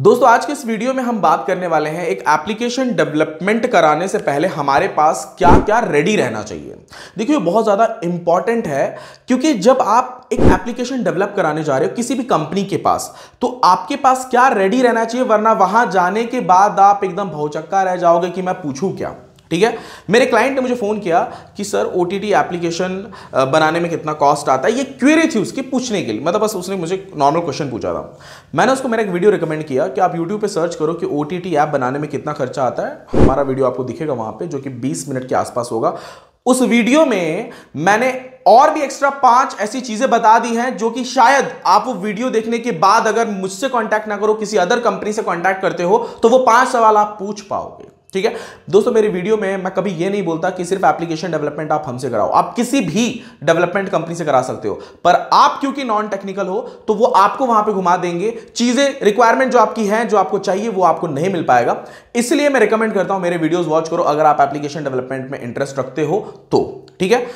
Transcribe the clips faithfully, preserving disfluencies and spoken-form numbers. दोस्तों आज के इस वीडियो में हम बात करने वाले हैं एक एप्लीकेशन डेवलपमेंट कराने से पहले हमारे पास क्या क्या रेडी रहना चाहिए। देखिए बहुत ज़्यादा इम्पॉर्टेंट है क्योंकि जब आप एक एप्लीकेशन डेवलप कराने जा रहे हो किसी भी कंपनी के पास तो आपके पास क्या रेडी रहना चाहिए, वरना वहाँ जाने के बाद आप एकदम भौचक्का रह जाओगे कि मैं पूछूँ क्या। ठीक है, मेरे क्लाइंट ने मुझे फ़ोन किया कि सर ओटीटी एप्लीकेशन बनाने में कितना कॉस्ट आता है। ये क्वेरी थी उसकी पूछने के लिए, मतलब बस उसने मुझे नॉर्मल क्वेश्चन पूछा था। मैंने उसको मेरा एक वीडियो रिकमेंड किया कि आप यूट्यूब पे सर्च करो कि ओटीटी ऐप बनाने में कितना खर्चा आता है। हमारा वीडियो आपको दिखेगा वहाँ पर, जो कि बीस मिनट के आसपास होगा। उस वीडियो में मैंने और भी एक्स्ट्रा पांच ऐसी चीजें बता दी हैं जो कि शायद आप वो वीडियो देखने के बाद अगर मुझसे कॉन्टैक्ट ना करो, किसी अदर कंपनी से कॉन्टैक्ट करते हो तो वो पांच सवाल आप पूछ पाओगे। ठीक है दोस्तों, मेरे वीडियो में मैं कभी ये नहीं बोलता कि सिर्फ एप्लीकेशन डेवलपमेंट आप हमसे कराओ, आप किसी भी डेवलपमेंट कंपनी से करा सकते हो, पर आप क्योंकि नॉन टेक्निकल हो तो वो आपको वहां पे घुमा देंगे। चीजें, रिक्वायरमेंट जो आपकी है, जो आपको चाहिए वो आपको नहीं मिल पाएगा। इसलिए मैं रिकमेंड करता हूं मेरे वीडियोज वॉच करो अगर आप एप्लीकेशन डेवलपमेंट में इंटरेस्ट रखते हो तो। ठीक है,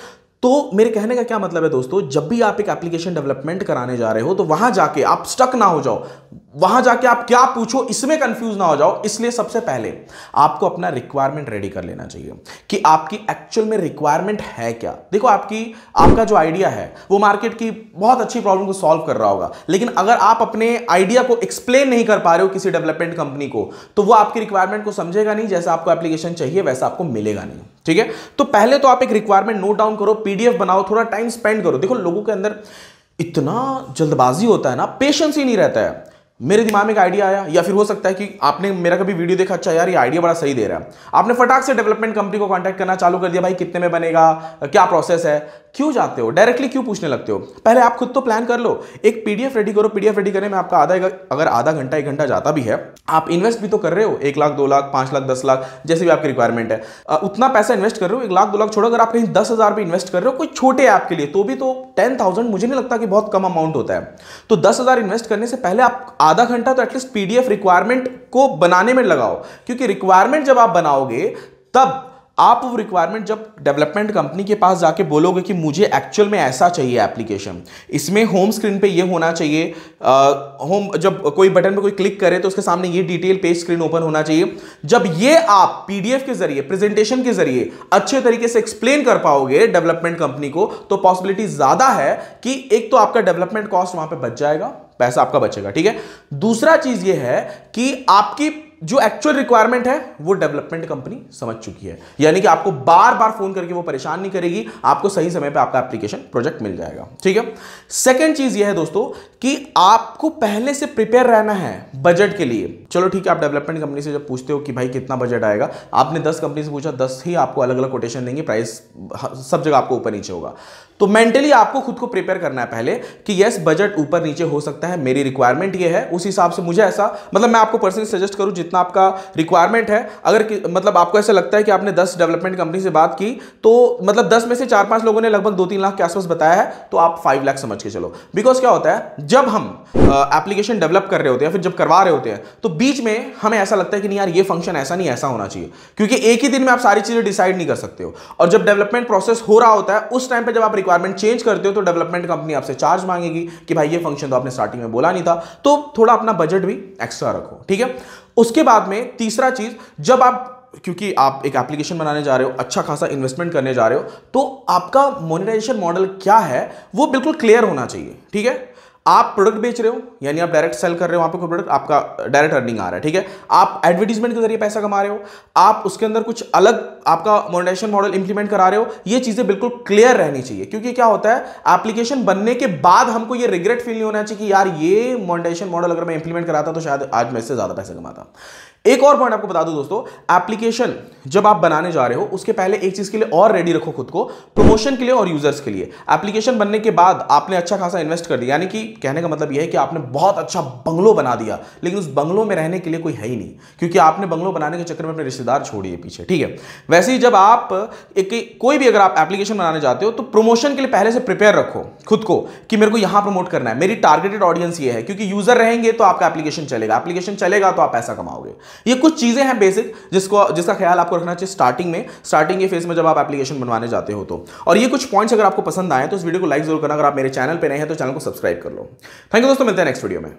तो मेरे कहने का क्या मतलब है दोस्तों, जब भी आप एक एप्लीकेशन डेवलपमेंट कराने जा रहे हो तो वहां जाके आप स्टक ना हो जाओ, वहां जाके आप क्या पूछो इसमें कंफ्यूज ना हो जाओ। इसलिए सबसे पहले आपको अपना रिक्वायरमेंट रेडी कर लेना चाहिए कि आपकी एक्चुअल में रिक्वायरमेंट है क्या। देखो आपकी आपका जो आइडिया है वो मार्केट की बहुत अच्छी प्रॉब्लम को सॉल्व कर रहा होगा, लेकिन अगर आप अपने आइडिया को एक्सप्लेन नहीं कर पा रहे हो किसी डेवलपमेंट कंपनी को तो वो आपकी रिक्वायरमेंट को समझेगा नहीं। जैसा आपको एप्लीकेशन चाहिए वैसा आपको मिलेगा नहीं। ठीक है, तो पहले तो आप एक रिक्वायरमेंट नोट डाउन करो, पीडीएफ बनाओ, थोड़ा टाइम स्पेंड करो। देखो लोगों के अंदर इतना जल्दबाजी होता है ना, पेशेंस ही नहीं रहता है। मेरे दिमाग में एक आइडिया आया, या फिर हो सकता है कि आपने मेरा कभी वीडियो देखा, अच्छा यार ये आइडिया बड़ा सही दे रहा है, आपने फटाक से डेवलपमेंट कंपनी को कांटेक्ट करना चालू कर दिया, भाई कितने में बनेगा, क्या प्रोसेस है। क्यों जाते हो डायरेक्टली, क्यों पूछने लगते हो? पहले आप खुद तो प्लान कर लो, एक पीडीएफ रेडी करो। पीडीएफ रेडी करने में आपका आधा अगर आधा घंटा एक घंटा जाता भी है, आप इन्वेस्ट भी तो कर रहे हो, एक लाख दो लाख पांच लाख दस लाख जैसे भी आपकी रिक्वायरमेंट है उतना पैसा इन्वेस्ट कर रहे हो। एक लाख दो लाख छोड़ो, अगर आप कहीं दस हजार भी इन्वेस्ट कर रहे हो कोई छोटे ऐप के लिए तो भी तो टेन थाउजेंड मुझे नहीं लगता कि बहुत कम अमाउंट होता है। तो दस हजार इन्वेस्ट करने से पहले आप आधा घंटा तो एटलीस्ट पीडीएफ रिक्वायरमेंट को बनाने में लगाओ, क्योंकि रिक्वायरमेंट जब आप बनाओगे तब आप वो रिक्वायरमेंट जब डेवलपमेंट कंपनी के पास जाके बोलोगे कि मुझे एक्चुअल में ऐसा चाहिए एप्लीकेशन, इसमें होम स्क्रीन पे ये होना चाहिए, आ, होम जब कोई बटन पे कोई क्लिक करे तो उसके सामने ये डिटेल पेज स्क्रीन ओपन होना चाहिए। जब ये आप पीडीएफ के जरिए, प्रेजेंटेशन के जरिए अच्छे तरीके से एक्सप्लेन कर पाओगे डेवलपमेंट कंपनी को तो पॉसिबिलिटी ज़्यादा है कि एक तो आपका डेवलपमेंट कॉस्ट वहाँ पर बच जाएगा, पैसा आपका बचेगा। ठीक है, दूसरा चीज़ ये है कि आपकी जो एक्चुअल रिक्वायरमेंट है वो डेवलपमेंट कंपनी समझ चुकी है, यानी कि आपको बार बार फोन करके वो परेशान नहीं करेगी, आपको सही समय पे आपका एप्लीकेशन प्रोजेक्ट मिल जाएगा। ठीक है, सेकंड चीज ये है दोस्तों कि आपको पहले से प्रिपेयर रहना है बजट के लिए। चलो ठीक है, आप डेवलपमेंट कंपनी से जब पूछते हो कि भाई कितना बजट आएगा, आपने दस कंपनी से पूछा, दस ही आपको अलग अलग कोटेशन देंगे, प्राइस सब जगह आपको ऊपर नीचे होगा। तो मेंटली आपको खुद को प्रिपेयर करना है पहले कि यस बजट ऊपर नीचे हो सकता है, मेरी रिक्वायरमेंट ये है, उस हिसाब से मुझे ऐसा, मतलब मैं आपको पर्सनली सजेस्ट करूँ जितना आपका रिक्वायरमेंट है, अगर मतलब आपको ऐसा लगता है कि आपने दस डेवलपमेंट कंपनी से बात की तो मतलब दस में से चार पांच लोगों ने लगभग दो तीन लाख के आसपास बताया है तो आप फाइव लाख समझ के चलो। बिकॉज क्या होता है जब हम एप्लीकेशन डेवलप कर रहे होते हैं फिर जब करवा रहे होते हैं तो बीच में हमें ऐसा लगता है कि नहीं यार ये फंक्शन ऐसा नहीं ऐसा होना चाहिए, क्योंकि एक ही दिन में आप सारी चीजें डिसाइड नहीं कर सकते हो। और जब डेवलपमेंट प्रोसेस हो रहा होता है उस टाइम पर जब आप रिक्वायरमेंट चेंज करते हो तो डेवलपमेंट कंपनी आपसे चार्ज मांगेगी कि भाई ये फंक्शन तो आपने स्टार्टिंग में बोला नहीं था, तो थोड़ा अपना बजट भी एक्स्ट्रा रखो। ठीक है, उसके बाद में तीसरा चीज, जब आप क्योंकि आप एक एप्लीकेशन बनाने जा रहे हो, अच्छा खासा इन्वेस्टमेंट करने जा रहे हो तो आपका मोनेटाइजेशन मॉडल क्या है वो बिल्कुल क्लियर होना चाहिए। ठीक है, आप प्रोडक्ट बेच रहे हो यानी आप डायरेक्ट सेल कर रहे हो, वहाँ पे कोई प्रोडक्ट आपका डायरेक्ट अर्निंग आ रहा है। ठीक है, आप एडवर्टीजमेंट के जरिए पैसा कमा रहे हो, आप उसके अंदर कुछ अलग आपका मोनेटाइजेशन मॉडल इंप्लीमेंट करा रहे हो, ये चीज़ें बिल्कुल क्लियर रहनी चाहिए। क्योंकि क्या होता है एप्लीकेशन बनने के बाद हमको ये रिग्रेट फील नहीं होना चाहिए कि यार ये मोनेटाइजेशन मॉडल अगर मैं इंप्लीमेंट कराता तो शायद आज मैं इससे ज़्यादा पैसा कमाता। एक और पॉइंट आपको बता दूं दोस्तों, एप्लीकेशन जब आप बनाने जा रहे हो उसके पहले एक चीज के लिए और रेडी रखो खुद को, प्रमोशन के लिए और यूजर्स के लिए। एप्लीकेशन बनने के बाद आपने अच्छा खासा इन्वेस्ट कर दिया, यानी कि कहने का मतलब यह है कि आपने बहुत अच्छा बंगलो बना दिया, लेकिन उस बंगलो में रहने के लिए कोई है ही नहीं, क्योंकि आपने बंगलो बनाने के चक्कर में अपने रिश्तेदार छोड़िए पीछे। ठीक है, वैसे ही जब आप एक कोई भी अगर आप एप्लीकेशन बनाने जाते हो तो प्रमोशन के लिए पहले से प्रिपेयर रखो खुद को कि मेरे को यहां प्रमोट करना है, मेरी टारगेटेड ऑडियंस ये है, क्योंकि यूजर रहेंगे तो आपका एप्लीकेशन चलेगा, एप्लीकेशन चलेगा तो आप पैसा कमाओगे। ये कुछ चीजें हैं बेसिक जिसको जिसका ख्याल आपको रखना चाहिए स्टार्टिंग में, स्टार्टिंग के फेज में जब आप एप्लीकेशन बनवाने जाते हो तो। और ये कुछ पॉइंट्स अगर आपको पसंद आए तो इस वीडियो को लाइक जरूर करना, अगर आप मेरे चैनल पे नए हैं तो चैनल को सब्सक्राइब कर लो। थैंक यू दोस्तों, मिलते हैं नेक्स्ट वीडियो में।